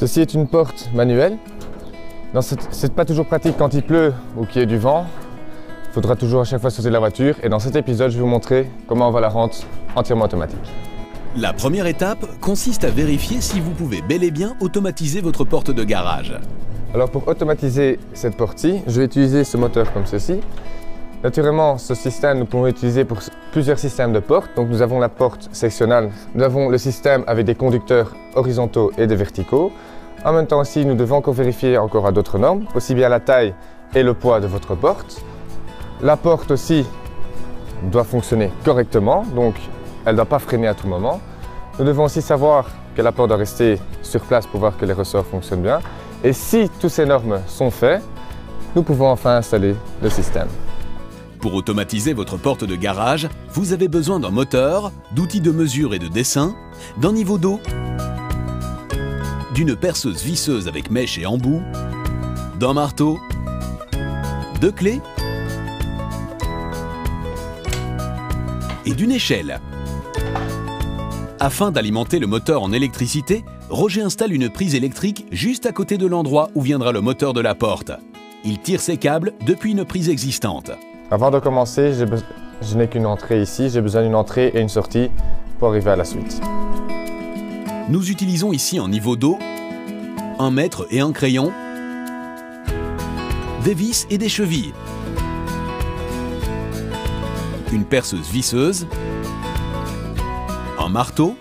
Ceci est une porte manuelle. C'est pas toujours pratique quand il pleut ou qu'il y ait du vent. Il faudra toujours à chaque fois sauter de la voiture. Et dans cet épisode, je vais vous montrer comment on va la rendre entièrement automatique. La première étape consiste à vérifier si vous pouvez bel et bien automatiser votre porte de garage. Alors pour automatiser cette porte-ci, je vais utiliser ce moteur comme ceci. Naturellement, ce système, nous pouvons l'utiliser pour plusieurs systèmes de portes. Donc nous avons la porte sectionnelle, nous avons le système avec des conducteurs horizontaux et des verticaux. En même temps aussi, nous devons encore vérifier encore à d'autres normes, aussi bien la taille et le poids de votre porte. La porte aussi doit fonctionner correctement, donc elle ne doit pas freiner à tout moment. Nous devons aussi savoir que la porte doit rester sur place pour voir que les ressorts fonctionnent bien. Et si toutes ces normes sont faites, nous pouvons enfin installer le système. Pour automatiser votre porte de garage, vous avez besoin d'un moteur, d'outils de mesure et de dessin, d'un niveau d'eau, d'une perceuse visseuse avec mèche et embout, d'un marteau, de clés et d'une échelle. Afin d'alimenter le moteur en électricité, Roger installe une prise électrique juste à côté de l'endroit où viendra le moteur de la porte. Il tire ses câbles depuis une prise existante. Avant de commencer, je n'ai qu'une entrée ici, j'ai besoin d'une entrée et une sortie pour arriver à la suite. Nous utilisons ici en niveau d'eau, un mètre et un crayon, des vis et des chevilles, une perceuse visseuse, un marteau,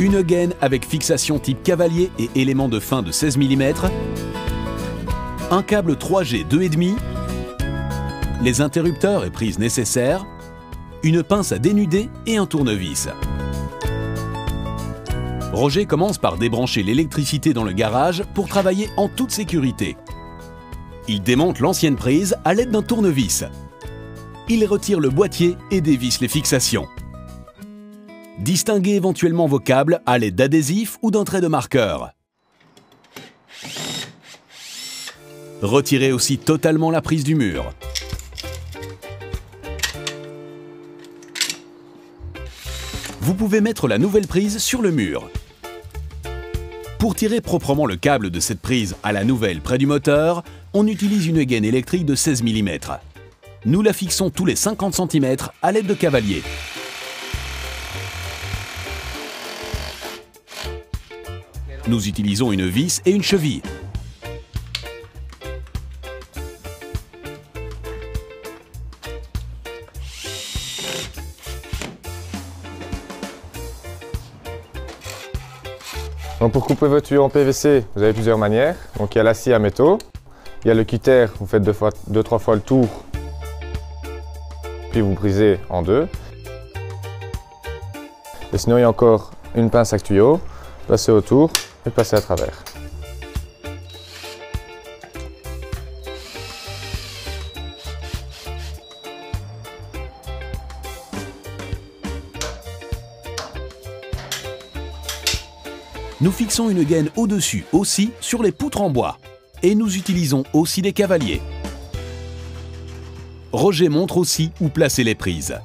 une gaine avec fixation type cavalier et éléments de fin de 16 mm, un câble 3G 2,5, les interrupteurs et prises nécessaires, une pince à dénuder et un tournevis. Roger commence par débrancher l'électricité dans le garage pour travailler en toute sécurité. Il démonte l'ancienne prise à l'aide d'un tournevis. Il retire le boîtier et dévisse les fixations. Distinguez éventuellement vos câbles à l'aide d'adhésif ou d'un trait de marqueur. Retirez aussi totalement la prise du mur. Vous pouvez mettre la nouvelle prise sur le mur. Pour tirer proprement le câble de cette prise à la nouvelle près du moteur, on utilise une gaine électrique de 16 mm. Nous la fixons tous les 50 cm à l'aide de cavaliers. Nous utilisons une vis et une cheville. Donc pour couper votre tuyau en PVC, vous avez plusieurs manières. Donc il y a la scie à métaux, il y a le cutter, vous faites deux, trois fois le tour, puis vous brisez en deux. Et sinon il y a encore une pince à tuyau, passer autour et passer à travers. Nous fixons une gaine au-dessus aussi sur les poutres en bois. Et nous utilisons aussi des cavaliers. Roger montre aussi où placer les prises.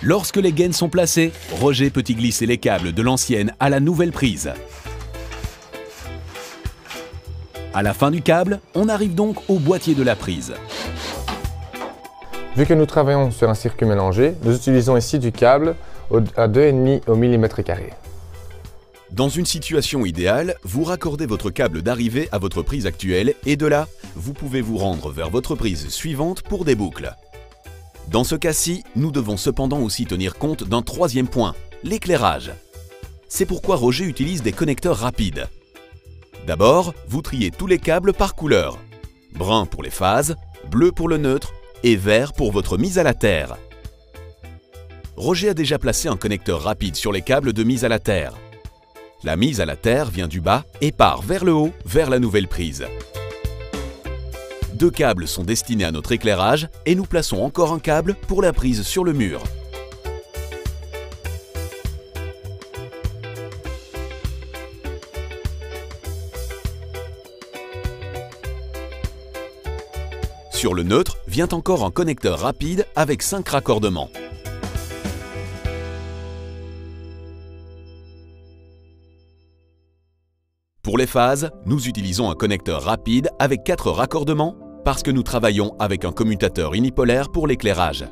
Lorsque les gaines sont placées, Roger peut y glisser les câbles de l'ancienne à la nouvelle prise. À la fin du câble, on arrive donc au boîtier de la prise. Vu que nous travaillons sur un circuit mélangé, nous utilisons ici du câble à 2,5 au millimètre carré. Dans une situation idéale, vous raccordez votre câble d'arrivée à votre prise actuelle et de là, vous pouvez vous rendre vers votre prise suivante pour des boucles. Dans ce cas-ci, nous devons cependant aussi tenir compte d'un troisième point, l'éclairage. C'est pourquoi Roger utilise des connecteurs rapides. D'abord, vous triez tous les câbles par couleur. Brun pour les phases, bleu pour le neutre, et vert pour votre mise à la terre. Roger a déjà placé un connecteur rapide sur les câbles de mise à la terre. La mise à la terre vient du bas et part vers le haut, vers la nouvelle prise. Deux câbles sont destinés à notre éclairage et nous plaçons encore un câble pour la prise sur le mur. Sur le neutre vient encore un connecteur rapide avec 5 raccordements. Pour les phases, nous utilisons un connecteur rapide avec 4 raccordements parce que nous travaillons avec un commutateur unipolaire pour l'éclairage.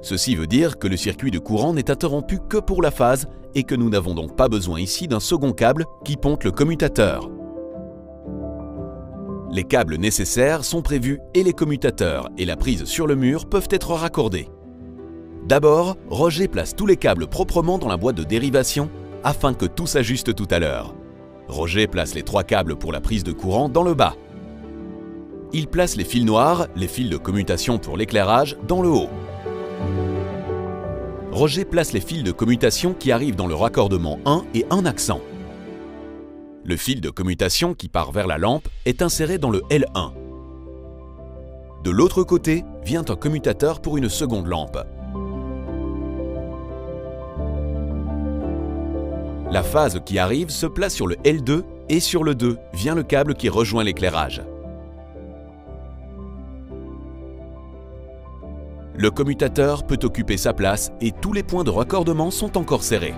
Ceci veut dire que le circuit de courant n'est interrompu que pour la phase et que nous n'avons donc pas besoin ici d'un second câble qui ponte le commutateur. Les câbles nécessaires sont prévus et les commutateurs et la prise sur le mur peuvent être raccordés. D'abord, Roger place tous les câbles proprement dans la boîte de dérivation afin que tout s'ajuste tout à l'heure. Roger place les 3 câbles pour la prise de courant dans le bas. Il place les fils noirs, les fils de commutation pour l'éclairage, dans le haut. Roger place les fils de commutation qui arrivent dans le raccordement 1 et un accent. Le fil de commutation qui part vers la lampe est inséré dans le L1. De l'autre côté vient un commutateur pour une seconde lampe. La phase qui arrive se place sur le L2 et sur le 2 vient le câble qui rejoint l'éclairage. Le commutateur peut occuper sa place et tous les points de raccordement sont encore serrés.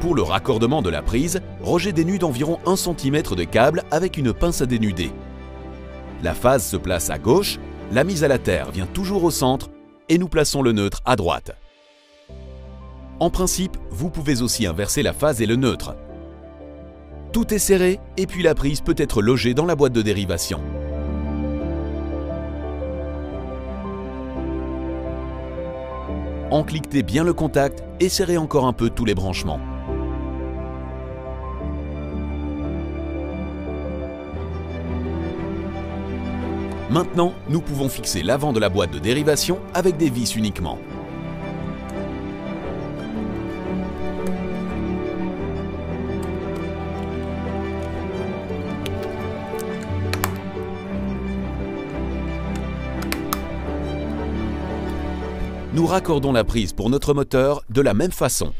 Pour le raccordement de la prise, Roger dénude environ 1 cm de câble avec une pince à dénuder. La phase se place à gauche, la mise à la terre vient toujours au centre et nous plaçons le neutre à droite. En principe, vous pouvez aussi inverser la phase et le neutre. Tout est serré et puis la prise peut être logée dans la boîte de dérivation. Encliquez bien le contact et serrez encore un peu tous les branchements. Maintenant, nous pouvons fixer l'avant de la boîte de dérivation avec des vis uniquement. Nous raccordons la prise pour notre moteur de la même façon.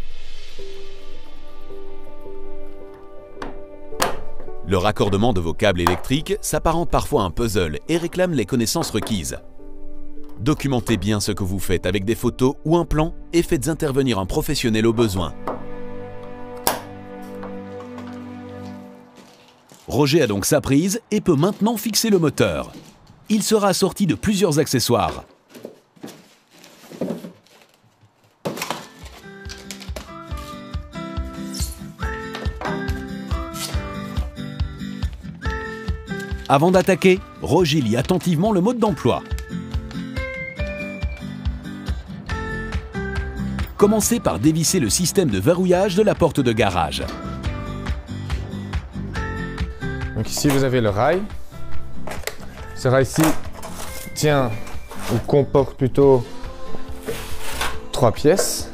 Le raccordement de vos câbles électriques s'apparente parfois à un puzzle et réclame les connaissances requises. Documentez bien ce que vous faites avec des photos ou un plan et faites intervenir un professionnel au besoin. Roger a donc sa prise et peut maintenant fixer le moteur. Il sera assorti de plusieurs accessoires. Avant d'attaquer, Roger lit attentivement le mode d'emploi. Commencez par dévisser le système de verrouillage de la porte de garage. Donc ici, vous avez le rail. Ce rail-ci tient ou comporte plutôt 3 pièces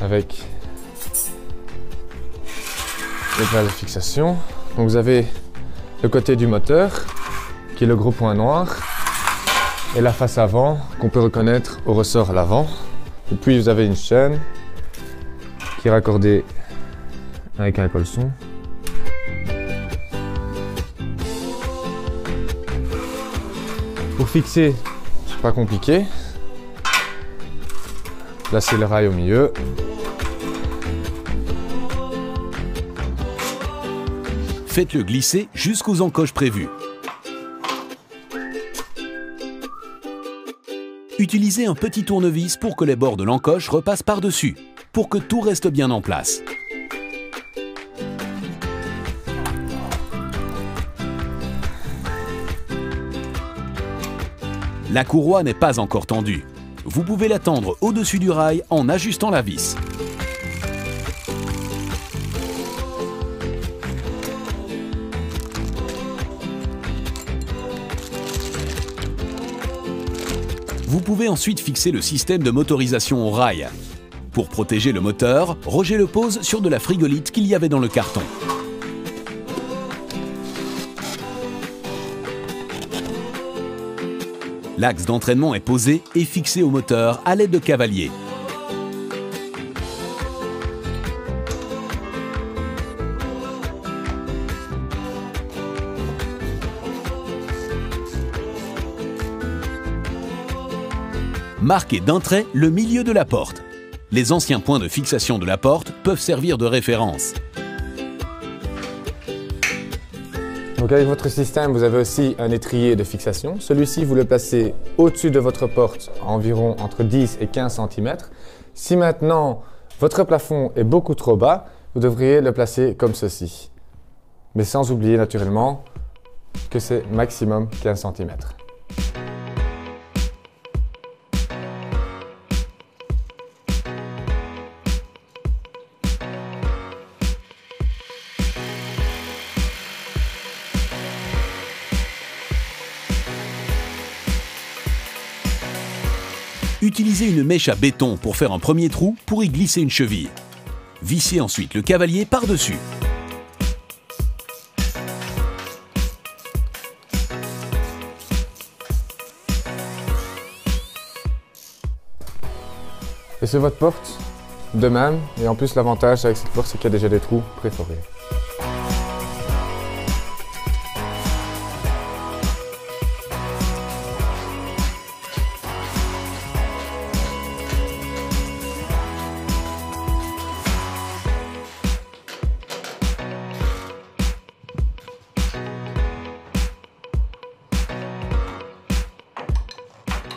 avec les places de fixation. Donc vous avez le côté du moteur qui est le gros point noir et la face avant qu'on peut reconnaître au ressort à l'avant. Et puis vous avez une chaîne qui est raccordée avec un col-son. Pour fixer, c'est pas compliqué. Placez le rail au milieu. Faites-le glisser jusqu'aux encoches prévues. Utilisez un petit tournevis pour que les bords de l'encoche repassent par-dessus, pour que tout reste bien en place. La courroie n'est pas encore tendue. Vous pouvez la tendre au-dessus du rail en ajustant la vis. Vous pouvez ensuite fixer le système de motorisation au rail. Pour protéger le moteur, Roger le pose sur de la frigolite qu'il y avait dans le carton. L'axe d'entraînement est posé et fixé au moteur à l'aide de cavaliers. Marquez d'un trait le milieu de la porte. Les anciens points de fixation de la porte peuvent servir de référence. Donc avec votre système, vous avez aussi un étrier de fixation. Celui-ci, vous le placez au-dessus de votre porte, environ entre 10 et 15 cm. Si maintenant, votre plafond est beaucoup trop bas, vous devriez le placer comme ceci. Mais sans oublier naturellement que c'est maximum 15 cm. Utilisez une mèche à béton pour faire un premier trou pour y glisser une cheville. Vissez ensuite le cavalier par-dessus. Et sur votre porte, de même. Et en plus, l'avantage avec cette porte, c'est qu'il y a déjà des trous préforés.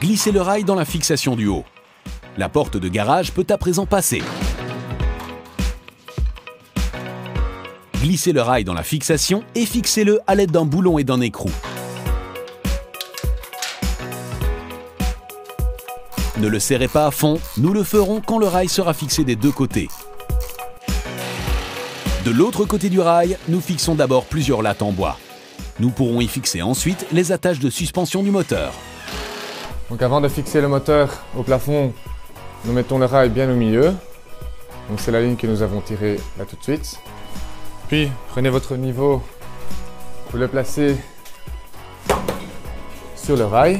Glissez le rail dans la fixation du haut. La porte de garage peut à présent passer. Glissez le rail dans la fixation et fixez-le à l'aide d'un boulon et d'un écrou. Ne le serrez pas à fond, nous le ferons quand le rail sera fixé des deux côtés. De l'autre côté du rail, nous fixons d'abord plusieurs lattes en bois. Nous pourrons y fixer ensuite les attaches de suspension du moteur. Donc avant de fixer le moteur au plafond, nous mettons le rail bien au milieu. Donc c'est la ligne que nous avons tirée là tout de suite. Puis prenez votre niveau, vous le placez sur le rail.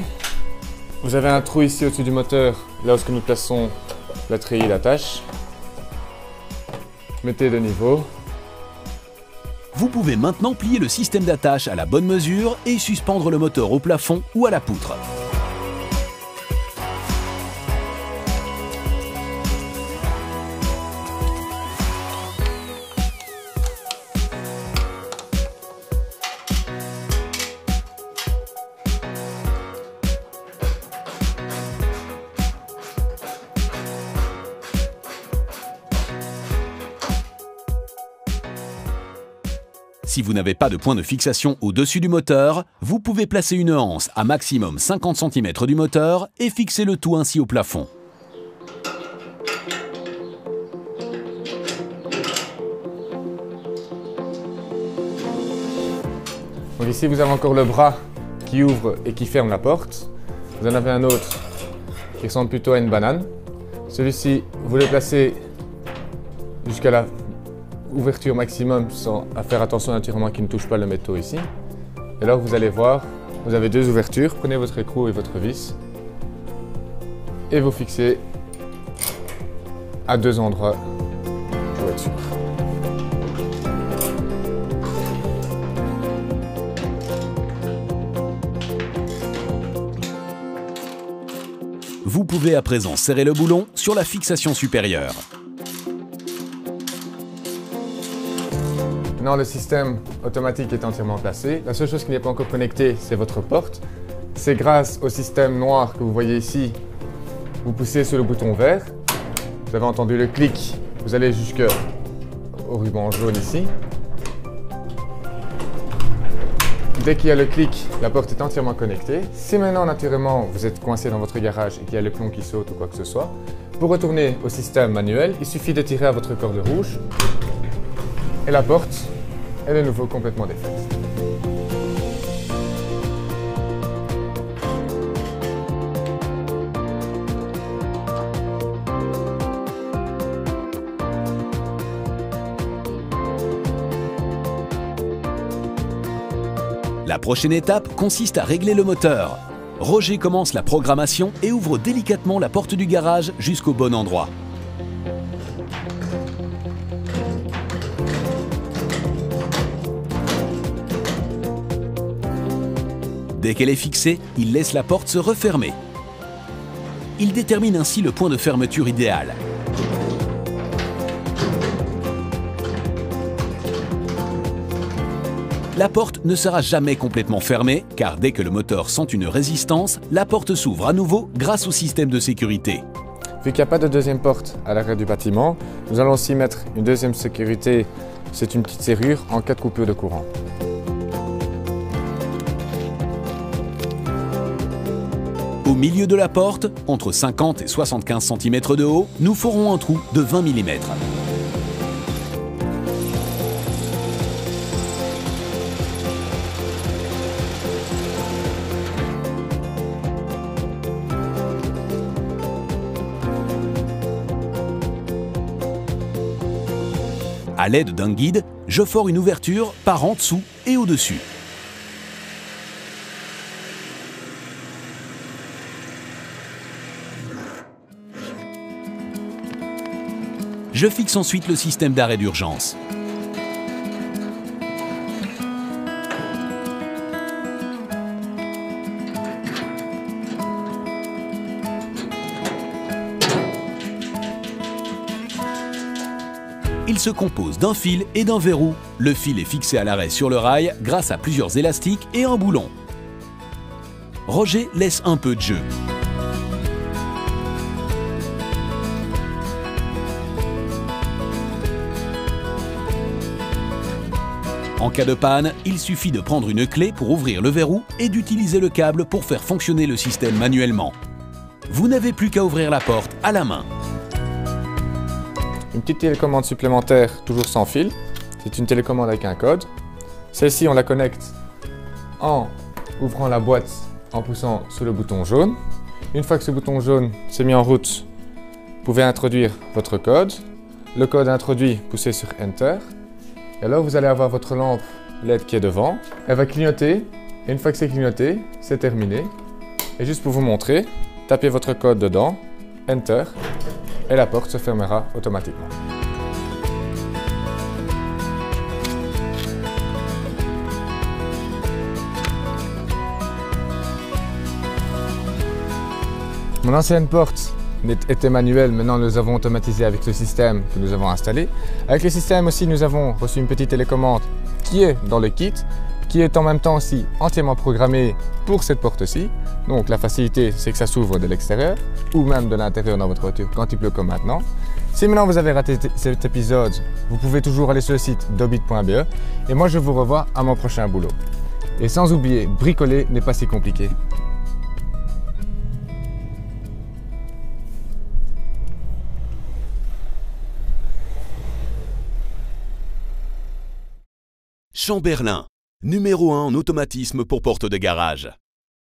Vous avez un trou ici au-dessus du moteur, là où nous plaçons la treillis et l'attache. Mettez le niveau. Vous pouvez maintenant plier le système d'attache à la bonne mesure et suspendre le moteur au plafond ou à la poutre. Si vous n'avez pas de point de fixation au-dessus du moteur, vous pouvez placer une anse à maximum 50 cm du moteur et fixer le tout ainsi au plafond. Donc ici, vous avez encore le bras qui ouvre et qui ferme la porte. Vous en avez un autre qui ressemble plutôt à une banane. Celui-ci, vous le placez jusqu'à la ouverture maximum sans faire attention naturellement qu'il ne touche pas le métaux ici. Et alors vous allez voir, vous avez deux ouvertures, prenez votre écrou et votre vis et vous fixez à deux endroits pour être sûr. Vous pouvez à présent serrer le boulon sur la fixation supérieure. Maintenant, le système automatique est entièrement placé. La seule chose qui n'est pas encore connectée, c'est votre porte. C'est grâce au système noir que vous voyez ici. Vous poussez sur le bouton vert. Vous avez entendu le clic. Vous allez jusqu'au ruban jaune ici. Dès qu'il y a le clic, la porte est entièrement connectée. Si maintenant, naturellement, vous êtes coincé dans votre garage et qu'il y a le plomb qui saute ou quoi que ce soit, pour retourner au système manuel, il suffit de tirer à votre corde rouge et la porte est de nouveau complètement défaite. La prochaine étape consiste à régler le moteur. Roger commence la programmation et ouvre délicatement la porte du garage jusqu'au bon endroit. Dès qu'elle est fixée, il laisse la porte se refermer. Il détermine ainsi le point de fermeture idéal. La porte ne sera jamais complètement fermée, car dès que le moteur sent une résistance, la porte s'ouvre à nouveau grâce au système de sécurité. Vu qu'il n'y a pas de deuxième porte à l'arrière du bâtiment, nous allons aussi mettre une deuxième sécurité, c'est une petite serrure en cas de coupure de courant. Au milieu de la porte, entre 50 et 75 cm de haut, nous ferons un trou de 20 mm. À l'aide d'un guide, je fore une ouverture par en dessous et au-dessus. Je fixe ensuite le système d'arrêt d'urgence. Il se compose d'un fil et d'un verrou. Le fil est fixé à l'arrêt sur le rail grâce à plusieurs élastiques et un boulon. Roger laisse un peu de jeu. En cas de panne, il suffit de prendre une clé pour ouvrir le verrou et d'utiliser le câble pour faire fonctionner le système manuellement. Vous n'avez plus qu'à ouvrir la porte à la main. Une petite télécommande supplémentaire, toujours sans fil. C'est une télécommande avec un code. Celle-ci, on la connecte en ouvrant la boîte, en poussant sur le bouton jaune. Une fois que ce bouton jaune s'est mis en route, vous pouvez introduire votre code. Le code introduit, poussez sur Enter. Et alors, vous allez avoir votre lampe LED qui est devant. Elle va clignoter. Et une fois que c'est clignoté, c'est terminé. Et juste pour vous montrer, tapez votre code dedans, Enter. Et la porte se fermera automatiquement. Mon ancienne porte était manuelle, maintenant nous l'avons automatisée avec ce système que nous avons installé. Avec le système aussi, nous avons reçu une petite télécommande qui est dans le kit, qui est en même temps aussi entièrement programmée pour cette porte-ci. Donc la facilité, c'est que ça s'ouvre de l'extérieur ou même de l'intérieur dans votre voiture quand il pleut comme maintenant. Si maintenant vous avez raté cet épisode, vous pouvez toujours aller sur le site dobbit.be et moi je vous revois à mon prochain boulot. Et sans oublier, bricoler n'est pas si compliqué. Chamberlain, numéro 1 en automatisme pour porte de garage.